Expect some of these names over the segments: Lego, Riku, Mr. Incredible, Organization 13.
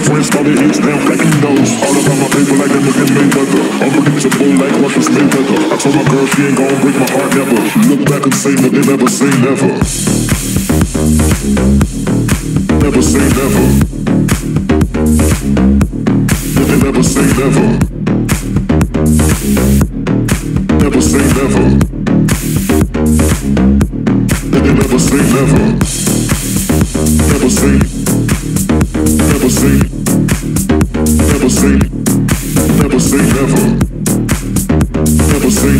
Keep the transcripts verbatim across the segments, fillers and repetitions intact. friends call me each damn blacking nose. All about my paper like I'm looking made leather. Unpredictable like Russia's made leather. I told my girl she ain't gon' break my heart never. Look back and say what they never say never. Never say never. But they never say never. Never say never. But they never say never. Never say. Never say, never say, never say never. Never say,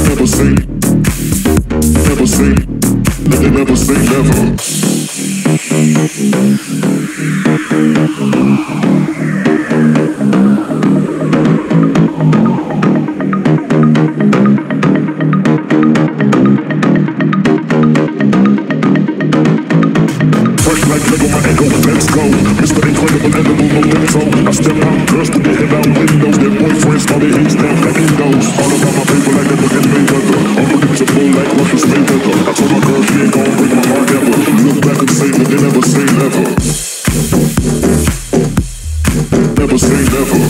never say, never say, never, never say never. Fresh like Lego, my ego. Mister Incredible, edible, no intro. I step out, girls put their head out windows. Their boyfriends call their heads down like windows. All about my paper like I'm looking made leather. Unpredictable like Russia's made leather. I told my girl she ain't gon' break my heart ever. Look back and say what they never say never. Never say never.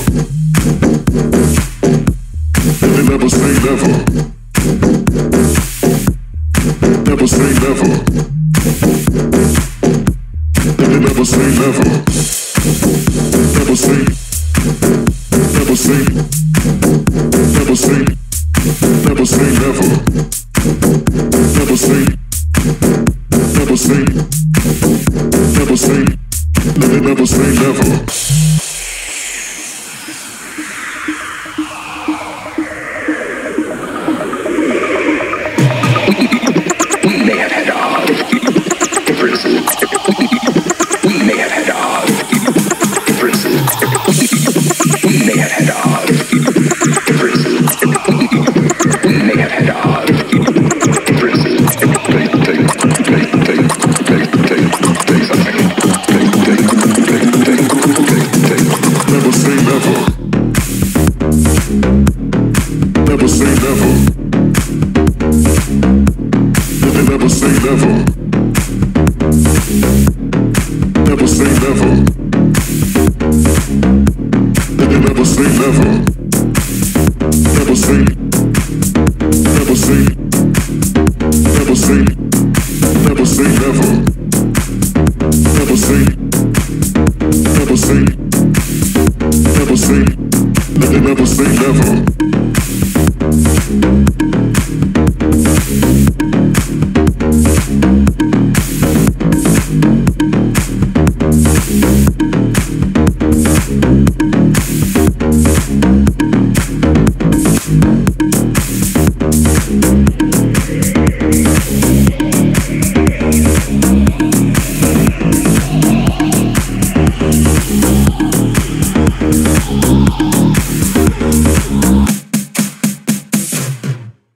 And they never say never. Never say never. Never say never. Never say. Never say. Never say. Never say never. Never say. Never say. Never say. Never, never say never. Never say never.